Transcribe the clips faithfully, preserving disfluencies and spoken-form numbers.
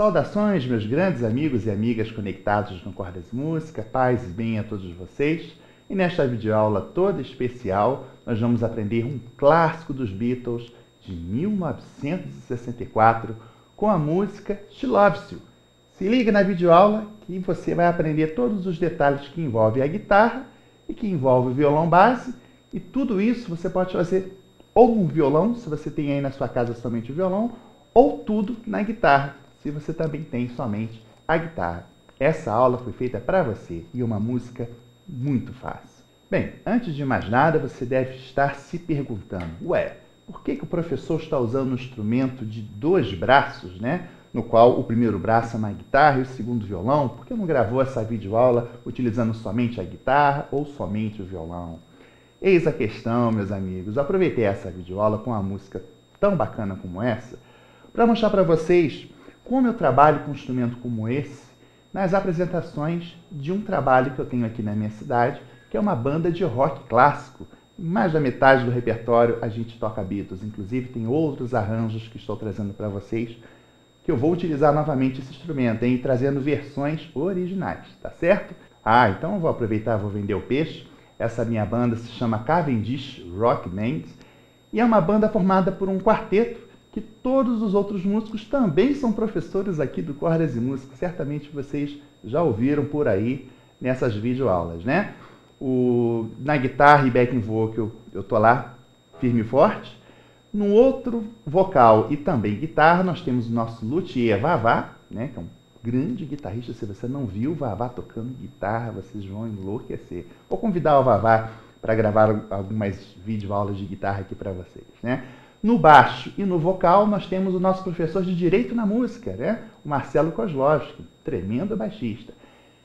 Saudações, meus grandes amigos e amigas conectados no Cordas e Música, paz e bem a todos vocês. E nesta videoaula toda especial, nós vamos aprender um clássico dos Beatles de mil novecentos e sessenta e quatro com a música She Loves You. Se liga na videoaula que você vai aprender todos os detalhes que envolvem a guitarra e que envolve o violão base, e tudo isso você pode fazer ou um violão, se você tem aí na sua casa somente o violão, ou tudo na guitarra, se você também tem somente a guitarra. Essa aula foi feita para você e uma música muito fácil. Bem, antes de mais nada, você deve estar se perguntando, ué, por que que o professor está usando um instrumento de dois braços, né? No qual o primeiro braço é uma guitarra e o segundo violão? Por que não gravou essa videoaula utilizando somente a guitarra ou somente o violão? Eis a questão, meus amigos. Eu aproveitei essa videoaula com uma música tão bacana como essa para mostrar para vocês como eu trabalho com um instrumento como esse nas apresentações de um trabalho que eu tenho aqui na minha cidade, que é uma banda de rock clássico. Mais da metade do repertório a gente toca Beatles. Inclusive, tem outros arranjos que estou trazendo para vocês, que eu vou utilizar novamente esse instrumento, hein? Trazendo versões originais, tá certo? Ah, então eu vou aproveitar, vou vender o peixe. Essa minha banda se chama Cavendish Rock Mans e é uma banda formada por um quarteto que todos os outros músicos também são professores aqui do Cordas e Música. Certamente vocês já ouviram por aí nessas videoaulas, né? O, na guitarra e backing vocal eu tô lá firme e forte. No outro vocal e também guitarra nós temos o nosso luthier Vavá, né? Que é um grande guitarrista. Se você não viu o Vavá tocando guitarra, vocês vão enlouquecer. Vou convidar o Vavá para gravar algumas videoaulas de guitarra aqui para vocês, né? No baixo e no vocal, nós temos o nosso professor de Direito na Música, né? O Marcelo Koslowski, tremendo baixista.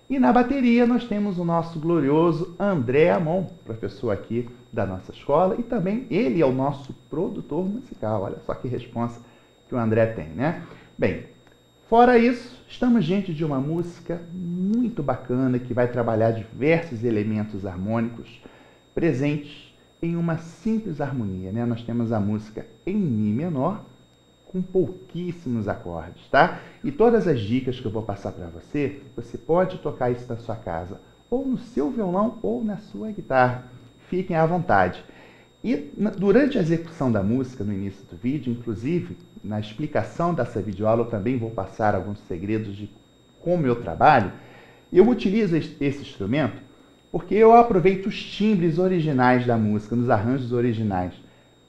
E na bateria, nós temos o nosso glorioso André Amon, professor aqui da nossa escola, e também ele é o nosso produtor musical. Olha só que responsa que o André tem, né? Bem, fora isso, estamos diante de uma música muito bacana que vai trabalhar diversos elementos harmônicos presentes em uma simples harmonia, né? Nós temos a música em Mi menor com pouquíssimos acordes, tá? E todas as dicas que eu vou passar para você, você pode tocar isso na sua casa, ou no seu violão ou na sua guitarra. Fiquem à vontade. E durante a execução da música, no início do vídeo, inclusive, na explicação dessa videoaula, eu também vou passar alguns segredos de como eu trabalho. Eu utilizo esse instrumento porque eu aproveito os timbres originais da música, nos arranjos originais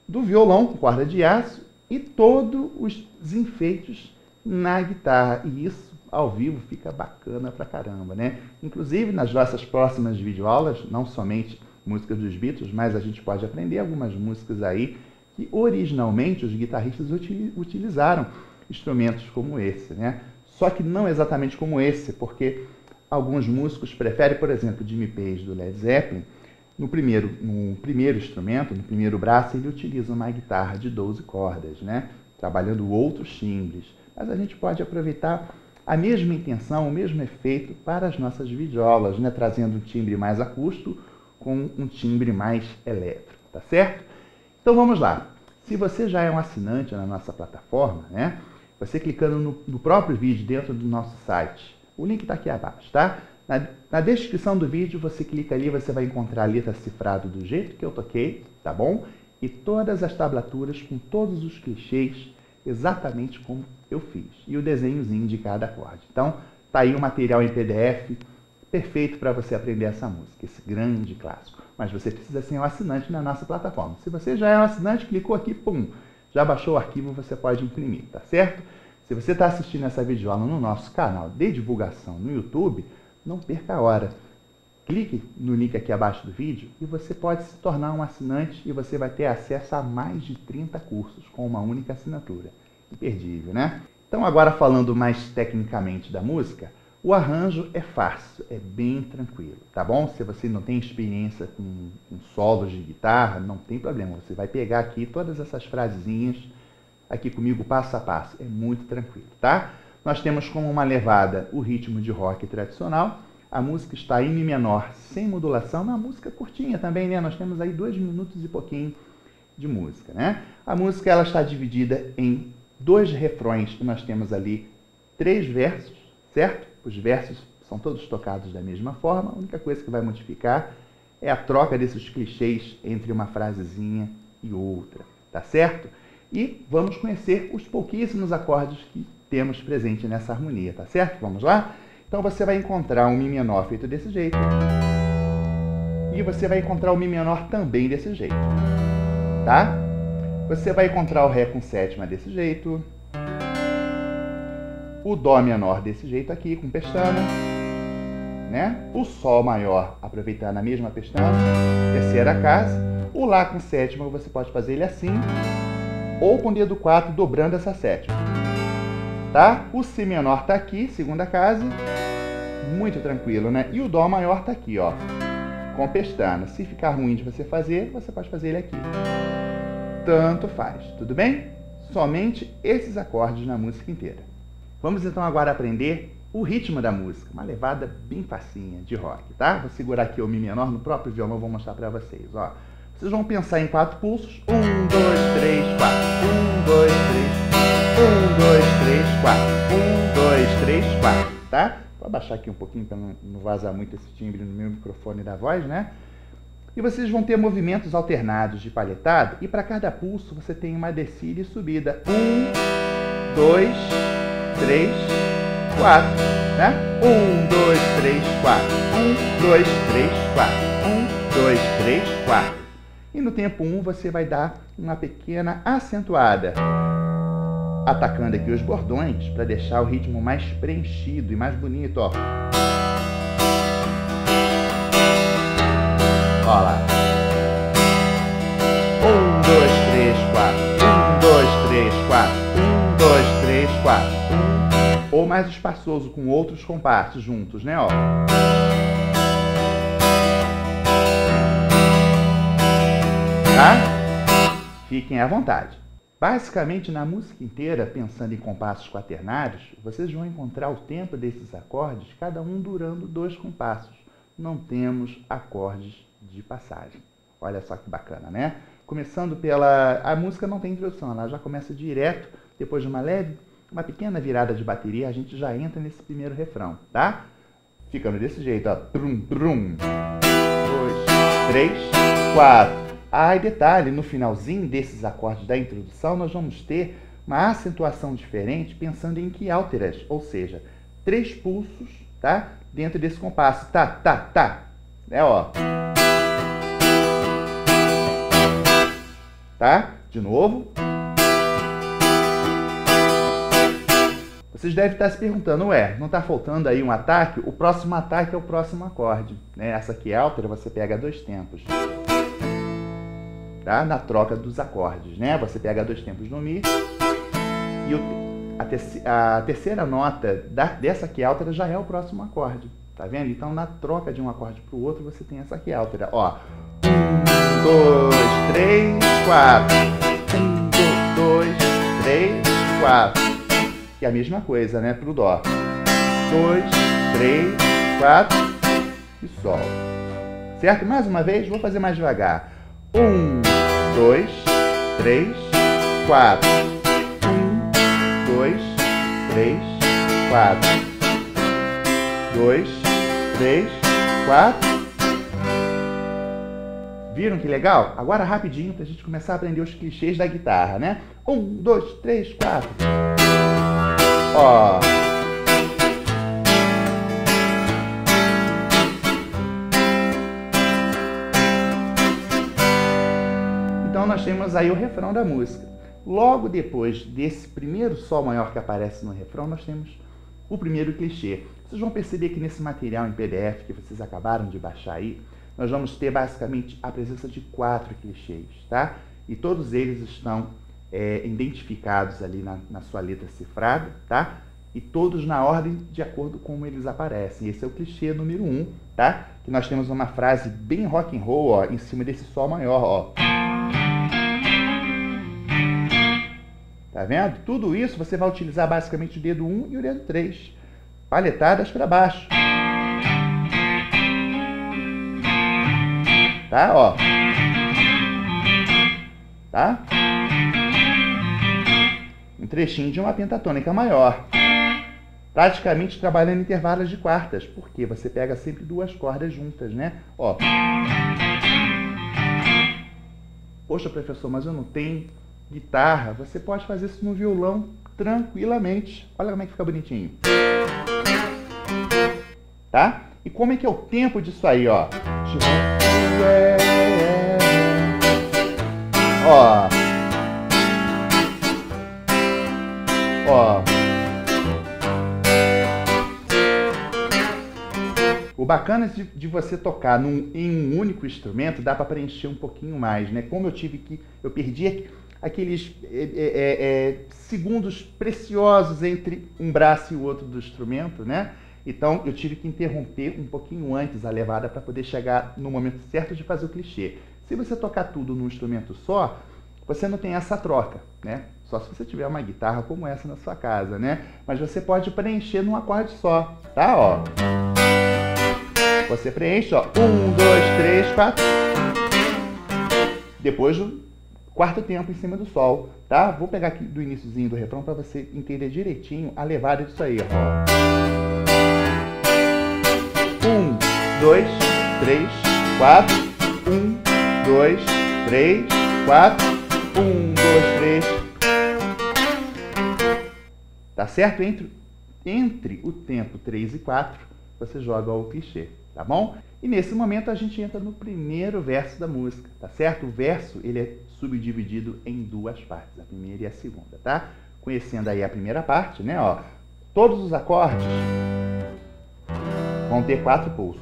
do violão com corda de aço e todos os enfeites na guitarra. E isso, ao vivo, fica bacana pra caramba, né? Inclusive, nas nossas próximas videoaulas, não somente músicas dos Beatles, mas a gente pode aprender algumas músicas aí que, originalmente, os guitarristas utilizaram instrumentos como esse, né? Só que não exatamente como esse, porque alguns músicos preferem, por exemplo, Jimmy Page do Led Zeppelin. No primeiro, no primeiro instrumento, no primeiro braço, ele utiliza uma guitarra de doze cordas, né? Trabalhando outros timbres. Mas a gente pode aproveitar a mesma intenção, o mesmo efeito para as nossas videoaulas, né? Trazendo um timbre mais acústico com um timbre mais elétrico, tá certo? Então vamos lá. Se você já é um assinante na nossa plataforma, né? Você clicando no, no próprio vídeo dentro do nosso site, o link está aqui abaixo, tá? Na, na descrição do vídeo, você clica ali, você vai encontrar a letra cifrada do jeito que eu toquei, tá bom? E todas as tablaturas com todos os clichês, exatamente como eu fiz. E o desenhozinho de cada acorde. Então, tá aí o material em P D F, perfeito para você aprender essa música, esse grande clássico. Mas você precisa ser um assinante na nossa plataforma. Se você já é um assinante, clicou aqui, pum, já baixou o arquivo, você pode imprimir, tá certo? Se você está assistindo essa videoaula no nosso canal de divulgação no YouTube, não perca a hora. Clique no link aqui abaixo do vídeo e você pode se tornar um assinante e você vai ter acesso a mais de trinta cursos com uma única assinatura. Imperdível, né? Então agora falando mais tecnicamente da música, o arranjo é fácil, é bem tranquilo, tá bom? Se você não tem experiência com, com solos de guitarra, não tem problema. Você vai pegar aqui todas essas frasezinhas aqui comigo, passo a passo, é muito tranquilo, tá? Nós temos como uma levada o ritmo de rock tradicional, a música está em Mi menor, sem modulação, uma música curtinha também, né? Nós temos aí dois minutos e pouquinho de música, né? A música ela está dividida em dois refrões, que nós temos ali três versos, certo? Os versos são todos tocados da mesma forma, a única coisa que vai modificar é a troca desses clichês entre uma frasezinha e outra, tá certo? E vamos conhecer os pouquíssimos acordes que temos presente nessa harmonia, tá certo? Vamos lá? Então você vai encontrar um Mi menor feito desse jeito, e você vai encontrar o Mi menor também desse jeito, tá? Você vai encontrar o Ré com sétima desse jeito, o Dó menor desse jeito aqui, com pestana, né? O Sol maior, aproveitando a mesma pestana, terceira casa. O Lá com sétima, você pode fazer ele assim, ou com o dedo quatro, dobrando essa sétima, tá? O Si menor tá aqui, segunda casa, muito tranquilo, né? E o Dó maior tá aqui, ó, com pestana. Se ficar ruim de você fazer, você pode fazer ele aqui. Tanto faz, tudo bem? Somente esses acordes na música inteira. Vamos então agora aprender o ritmo da música, uma levada bem facinha de rock, tá? Vou segurar aqui o Mi menor no próprio violão, vou mostrar para vocês, ó. Vocês vão pensar em quatro pulsos, um, dois, três, quatro, um, dois, três, um, dois, três, quatro, um, dois, três, quatro, tá? Vou abaixar aqui um pouquinho para não vazar muito esse timbre no meu microfone da voz, né? E vocês vão ter movimentos alternados de palhetada, e para cada pulso você tem uma descida e subida, um, dois, três, quatro, né? um, dois, três, quatro, um, dois, três, quatro, um, dois, três, quatro. E no tempo um você vai dar uma pequena acentuada, atacando aqui os bordões para deixar o ritmo mais preenchido e mais bonito, ó. Ó lá. um, dois, três, quatro, um, dois, três, quatro, um, dois, três, quatro. Ou mais espaçoso, com outros compassos juntos, né? Ó. Tá? Fiquem à vontade. Basicamente, na música inteira, pensando em compassos quaternários, vocês vão encontrar o tempo desses acordes, cada um durando dois compassos. Não temos acordes de passagem. Olha só que bacana, né? Começando pela... A música não tem introdução, ela já começa direto, depois de uma leve... uma pequena virada de bateria, a gente já entra nesse primeiro refrão, tá? Ficando desse jeito, ó. Brum, brum. Dois, três, quatro. Ah, e detalhe, no finalzinho desses acordes da introdução, nós vamos ter uma acentuação diferente, pensando em quiálteras, ou seja, três pulsos, tá? Dentro desse compasso. Tá, tá, tá. É, ó. Tá? De novo. Vocês devem estar se perguntando, ué, não está faltando aí um ataque? O próximo ataque é o próximo acorde, né? Essa aqui é altera, você pega dois tempos, tá? Na troca dos acordes, né? Você pega dois tempos no Mi e o, a, te, a terceira nota da, dessa aqui altera já é o próximo acorde, tá vendo? Então, na troca de um acorde para o outro, você tem essa aqui altera, ó. Um, dois, três, quatro. Um, dois, três, quatro. E a mesma coisa, né, pro Dó. Dois, três, quatro e Sol. Certo? Mais uma vez, vou fazer mais devagar. Um, dois, três, quatro. Um, dois, três, quatro. Dois, três, quatro. Viram que legal? Agora rapidinho pra gente começar a aprender os clichês da guitarra, né? Um, dois, três, quatro. Ó. Então nós temos aí o refrão da música. Logo depois desse primeiro Sol maior que aparece no refrão, nós temos o primeiro clichê. Vocês vão perceber que nesse material em P D F que vocês acabaram de baixar aí, nós vamos ter basicamente a presença de quatro clichês, tá? E todos eles estão É, identificados ali na, na sua letra cifrada, tá? E todos na ordem de acordo com como eles aparecem. Esse é o clichê número um, tá? Que nós temos uma frase bem rock and roll, ó, em cima desse Sol maior, ó. Tá vendo? Tudo isso você vai utilizar basicamente o dedo um e o dedo três, palhetadas para baixo. Tá, ó. Tá? Um trechinho de uma pentatônica maior, praticamente trabalhando intervalos de quartas, porque você pega sempre duas cordas juntas, né? Ó. Poxa, professor, mas eu não tenho guitarra. Você pode fazer isso no violão tranquilamente. Olha como é que fica bonitinho. Tá? E como é que é o tempo disso aí, ó? Ó. Ó. O bacana de, de você tocar num, em um único instrumento, dá para preencher um pouquinho mais, né? Como eu tive que... Eu perdi aqueles é, é, é, segundos preciosos entre um braço e o outro do instrumento, né? Então, eu tive que interromper um pouquinho antes a levada para poder chegar no momento certo de fazer o clichê. Se você tocar tudo num instrumento só, você não tem essa troca, né? Só se você tiver uma guitarra como essa na sua casa, né? Mas você pode preencher num acorde só, tá? Ó. Você preenche, ó. Um, dois, três, quatro. Depois do quarto tempo em cima do sol, tá? Vou pegar aqui do iniciozinho do refrão para você entender direitinho a levada disso aí, ó. Um, dois, três, quatro. Um, dois, três, quatro. Um, dois, três. Tá certo? Entre, entre o tempo três e quatro, você joga o clichê, tá bom? E nesse momento a gente entra no primeiro verso da música, tá certo? O verso, ele é subdividido em duas partes, a primeira e a segunda, tá? Conhecendo aí a primeira parte, né? Ó, todos os acordes vão ter quatro pulsos.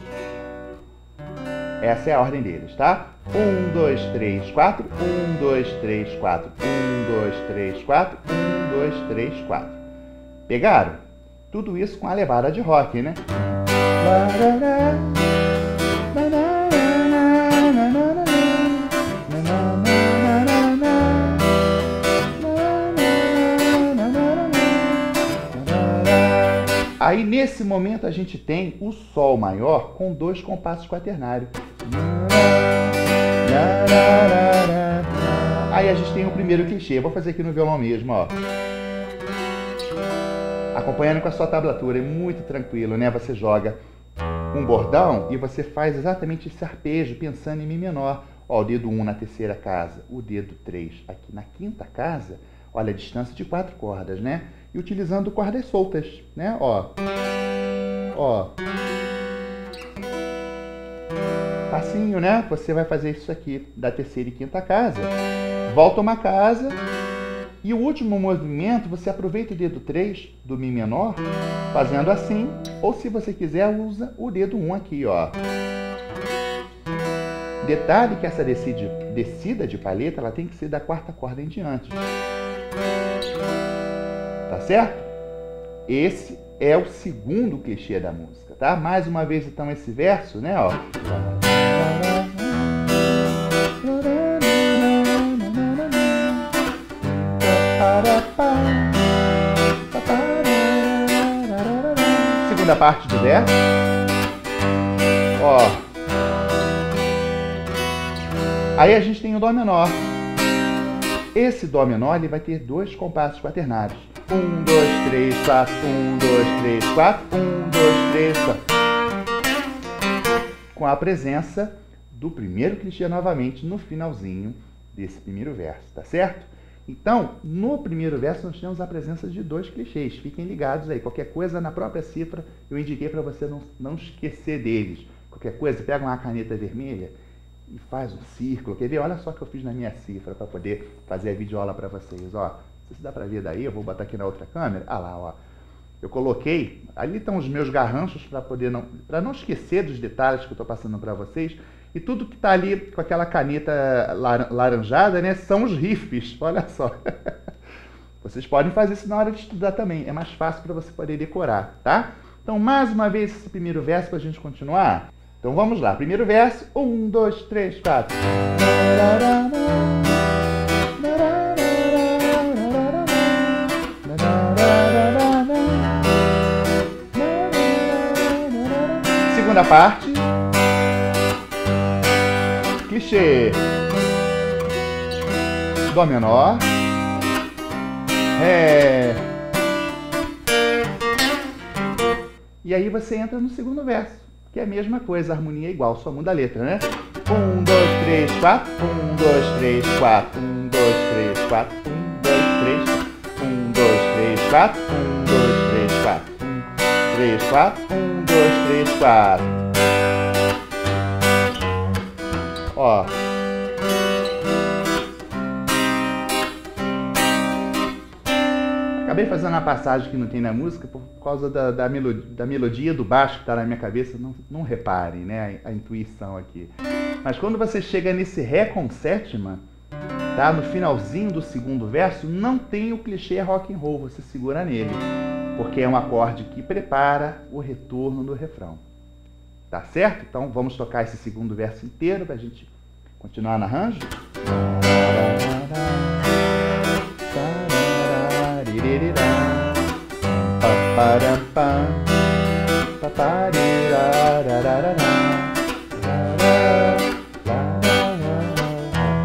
Essa é a ordem deles, tá? Um, dois, três, quatro. Um, dois, três, quatro. Um, dois, três, quatro. Um, dois, três, quatro. Pegaram? Tudo isso com a levada de rock, né? Aí, nesse momento, a gente tem o sol maior com dois compassos quaternários. Aí a gente tem o primeiro clichê. Vou fazer aqui no violão mesmo, ó. Acompanhando com a sua tablatura, é muito tranquilo, né? Você joga um bordão e você faz exatamente esse arpejo, pensando em Mi menor. Ó, o dedo um na terceira casa, o dedo três aqui na quinta casa. Olha a distância de quatro cordas, né? E utilizando cordas soltas, né? Ó. Ó. Passinho, né? Você vai fazer isso aqui da terceira e quinta casa. Volta uma casa. E o último movimento, você aproveita o dedo três do Mi menor, fazendo assim. Ou se você quiser, usa o dedo um aqui, ó. Detalhe que essa descida de palheta, ela tem que ser da quarta corda em diante. Tá certo? Esse é o segundo clichê da música, tá? Mais uma vez, então, esse verso, né? Ó. Segunda parte do verso. Ó. Aí a gente tem o Dó menor. Esse Dó menor, ele vai ter dois compassos quaternários. Um, dois, três, quatro. Um, dois, três, quatro. Um, dois, três, quatro. Com a presença do primeiro clichê novamente no finalzinho desse primeiro verso, tá certo? Então, no primeiro verso nós temos a presença de dois clichês. Fiquem ligados aí. Qualquer coisa na própria cifra eu indiquei para você não, não esquecer deles. Qualquer coisa, pega uma caneta vermelha e faz um círculo, quer ver? Olha só o que eu fiz na minha cifra para poder fazer a videoaula para vocês, ó. Não sei se dá para ver daí, eu vou botar aqui na outra câmera. Ah lá, ó. Eu coloquei, ali estão os meus garranchos para poder não, para não esquecer dos detalhes que eu tô passando para vocês. E tudo que tá ali com aquela caneta laranjada, né, são os riffs, olha só. Vocês podem fazer isso na hora de estudar também, é mais fácil para você poder decorar, tá? Então, mais uma vez esse primeiro verso para a gente continuar. Então vamos lá, primeiro verso, um, dois, três, quatro. Segunda parte, clichê, Dó menor, Ré, E aí você entra no segundo verso, que é a mesma coisa, a harmonia é igual, só muda a letra, né? Um, dois, três, quatro, um, dois, três, quatro, um, dois, três, quatro, um, dois, três, um, dois, três, quatro, um, dois, três, quatro, um, três, quatro, um, dois, três, quatro. Ó. Acabei fazendo a passagem que não tem na música por causa da, da, melodia, da melodia do baixo que está na minha cabeça. Não, não reparem, né, a, a intuição aqui. Mas quando você chega nesse Ré com sétima, tá, no finalzinho do segundo verso, não tem o clichê rock and roll, você segura nele, porque é um acorde que prepara o retorno do refrão. Tá certo? Então vamos tocar esse segundo verso inteiro para a gente continuar no arranjo.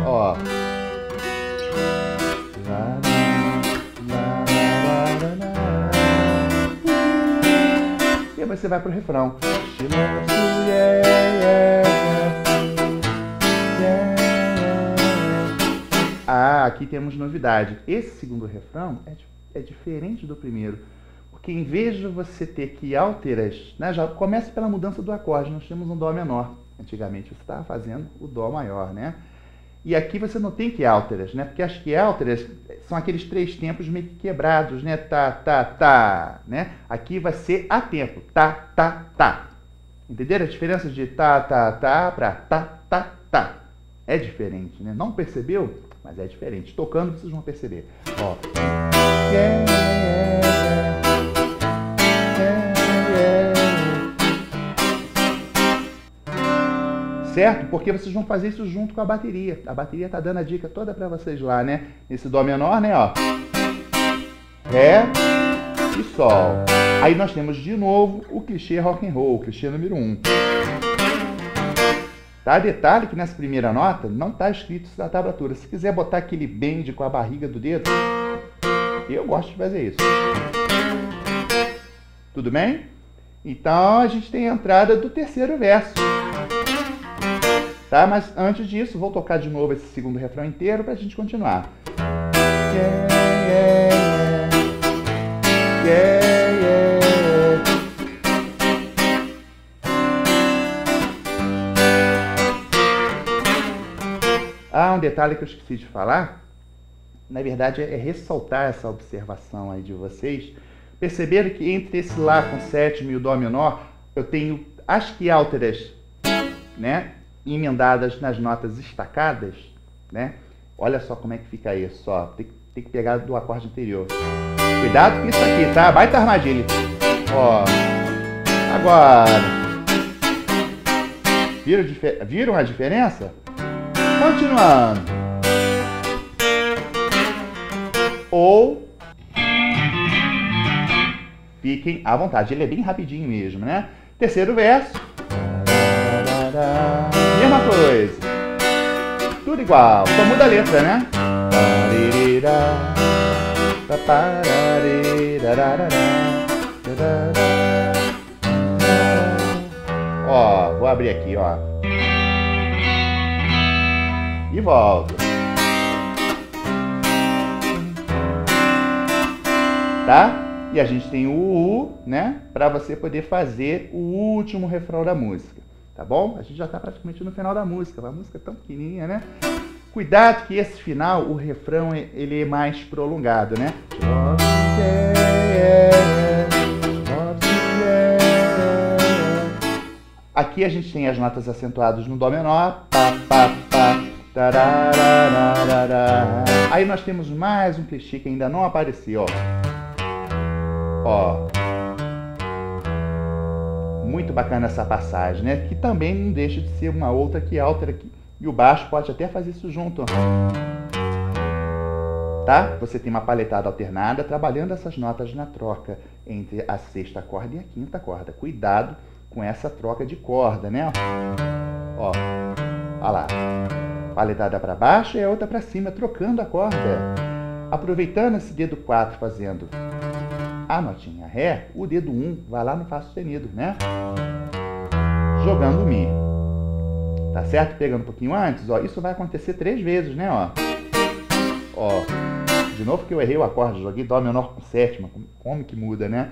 Ó. E aí você vai pro refrão. Ah, aqui temos novidade. Esse segundo refrão é de É diferente do primeiro, porque em vez de você ter que alteras, né, já começa pela mudança do acorde. Nós temos um Dó menor. Antigamente você estava fazendo o Dó maior, né? E aqui você não tem que alteras, né? Porque as que alteras são aqueles três tempos meio que quebrados, né? Tá, tá, tá, né? Aqui vai ser a tempo. Tá, tá, tá. Entenderam a diferença de tá, tá, tá para tá, tá, tá? É diferente, né? Não percebeu? Mas é diferente. Tocando vocês vão perceber. Ó. Yeah, yeah, yeah. Certo? Porque vocês vão fazer isso junto com a bateria. A bateria tá dando a dica toda para vocês lá, né? Nesse Dó menor, né? Ó. Ré e Sol. Aí nós temos de novo o clichê rock and roll, clichê número um. Tá? Detalhe que nessa primeira nota não tá escrito isso na tablatura. Se quiser botar aquele bend com a barriga do dedo, eu gosto de fazer isso. Tudo bem? Então a gente tem a entrada do terceiro verso. Tá? Mas antes disso, vou tocar de novo esse segundo refrão inteiro pra gente continuar. Yeah, yeah, yeah. Yeah, yeah. Ah, um detalhe que eu esqueci de falar, na verdade é ressaltar essa observação aí de vocês. Perceberam que entre esse Lá com sétima e o Dó menor, eu tenho as que alteras, né, emendadas nas notas estacadas, né? Olha só como é que fica isso, ó. Tem, tem que pegar do acorde anterior. Cuidado com isso aqui, tá? Baita armadilha. Ó, agora. Viram, viram a diferença? Continuando. Ou fiquem à vontade. Ele é bem rapidinho mesmo, né? Terceiro verso. Mesma coisa. Tudo igual. Só muda a letra, né? Ó, vou abrir aqui, ó. E volta. Tá? E a gente tem o U, né? Pra você poder fazer o último refrão da música. Tá bom? A gente já tá praticamente no final da música. A música é tão pequenininha, né? Cuidado que esse final, o refrão, ele é mais prolongado, né? Aqui a gente tem as notas acentuadas no Dó menor. Pá, pá, pá. Aí nós temos mais um clichê que ainda não apareceu, ó. Ó. Muito bacana essa passagem, né? Que também não deixa de ser uma outra que altera aqui. E o baixo pode até fazer isso junto. Tá? Você tem uma paletada alternada, trabalhando essas notas na troca entre a sexta corda e a quinta corda. Cuidado com essa troca de corda, né? Ó. Olha lá. Paletada para baixo e a outra para cima, trocando a corda. Aproveitando esse dedo quatro, fazendo a notinha Ré, o dedo um vai lá no Fá sustenido, né? Jogando Mi. Tá certo? Pegando um pouquinho antes, ó. Isso vai acontecer três vezes, né? Ó. Ó. De novo que eu errei o acorde, joguei Dó menor com sétima. Como que muda, né?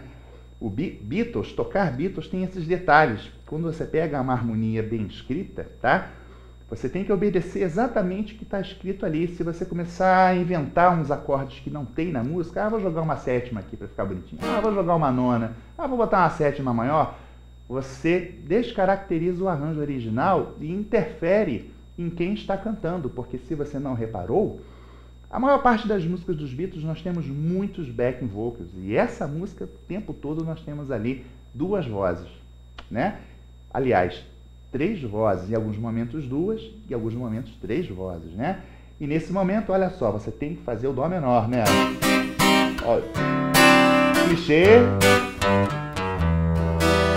O Beatles, tocar Beatles tem esses detalhes. Quando você pega uma harmonia bem escrita, tá? Você tem que obedecer exatamente o que está escrito ali. Se você começar a inventar uns acordes que não tem na música, ah, vou jogar uma sétima aqui para ficar bonitinho, ah, vou jogar uma nona, ah, vou botar uma sétima maior, você descaracteriza o arranjo original e interfere em quem está cantando, porque se você não reparou, a maior parte das músicas dos Beatles nós temos muitos backing vocals, e essa música o tempo todo nós temos ali duas vozes, né? Aliás, três vozes, em alguns momentos duas, em alguns momentos três vozes, né? E nesse momento, olha só, você tem que fazer o Dó menor, né? Ó, clichê,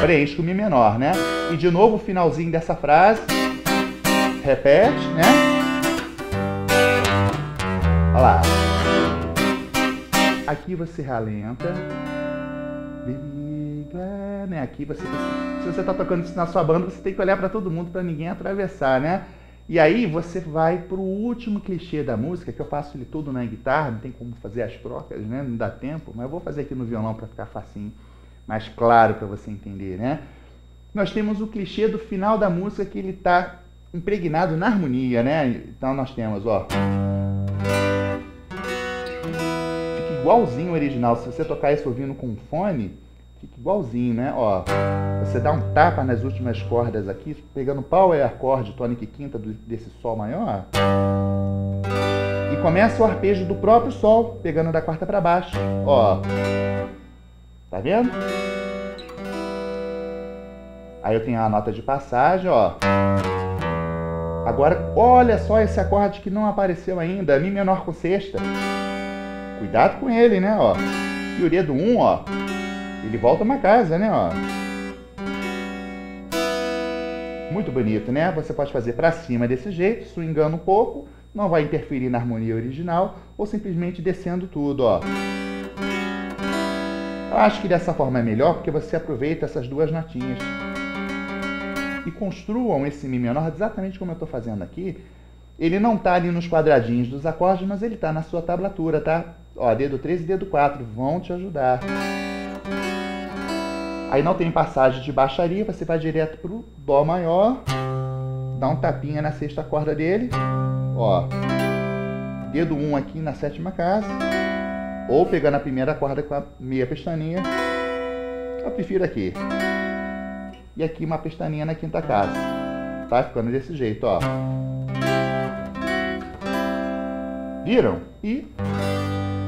preenche o Mi menor, né? E de novo o finalzinho dessa frase, repete, né? Olha lá. Aqui você ralenta. Né? Aqui você, se você está tocando isso na sua banda, você tem que olhar para todo mundo para ninguém atravessar, né? E aí você vai para o último clichê da música, que eu faço ele todo na guitarra, não tem como fazer as trocas, né? Não dá tempo, mas eu vou fazer aqui no violão para ficar facinho, mais claro para você entender, né? Nós temos o clichê do final da música que ele está impregnado na harmonia, né? Então nós temos, ó, fica igualzinho o original. Se você tocar isso ouvindo com um fone, fica igualzinho, né? Ó, você dá um tapa nas últimas cordas aqui, pegando power acorde, tônica e quinta do, desse Sol maior, e começa o arpejo do próprio Sol, pegando da quarta para baixo, ó. Tá vendo? Aí eu tenho a nota de passagem, ó. Agora, olha só esse acorde que não apareceu ainda, Mi menor com sexta. Cuidado com ele, né? Ó. E o dedo um, ó. Ele volta uma casa, né? Ó. Muito bonito, né? Você pode fazer para cima desse jeito, swingando um pouco, não vai interferir na harmonia original, ou simplesmente descendo tudo, ó. Eu acho que dessa forma é melhor, porque você aproveita essas duas notinhas. E construam esse Mi menor exatamente como eu estou fazendo aqui. Ele não está ali nos quadradinhos dos acordes, mas ele está na sua tablatura, tá? Ó, dedo três e dedo quatro vão te ajudar. Aí não tem passagem de baixaria, você vai direto pro Dó maior, dá um tapinha na sexta corda dele, ó, dedo um aqui na sétima casa, ou pegando a primeira corda com a meia pestaninha, eu prefiro aqui, e aqui uma pestaninha na quinta casa, tá ficando desse jeito, ó. Viram? E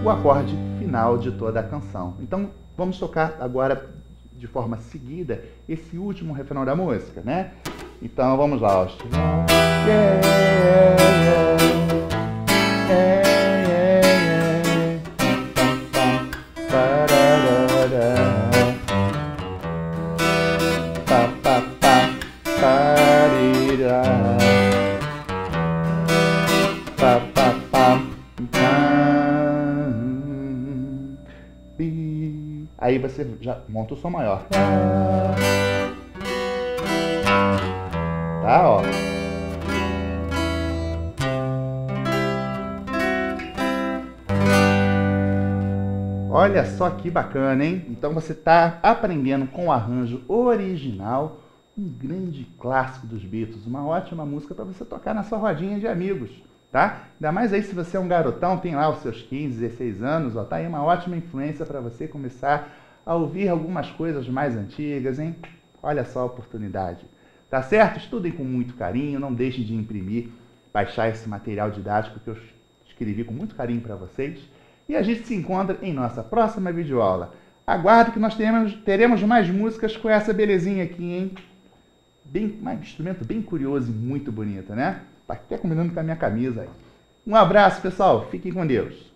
o acorde final de toda a canção. Então, vamos tocar agora de forma seguida esse último refrão da música, né? Então vamos lá, ó. Aí você já monta o Sol maior. Tá, ó. Olha só que bacana, hein? Então você tá aprendendo com o arranjo original um grande clássico dos Beatles, uma ótima música para você tocar na sua rodinha de amigos, tá? Ainda mais aí se você é um garotão, tem lá os seus quinze, dezesseis anos, ó, tá aí uma ótima influência para você começar a ouvir algumas coisas mais antigas, hein? Olha só a oportunidade. Tá certo? Estudem com muito carinho, não deixem de imprimir, baixar esse material didático que eu escrevi com muito carinho para vocês. E a gente se encontra em nossa próxima videoaula. Aguardo que nós teremos, teremos mais músicas com essa belezinha aqui, hein? Bem, um instrumento bem curioso e muito bonito, né? Tá até combinando com a minha camisa aí. Um abraço, pessoal. Fiquem com Deus.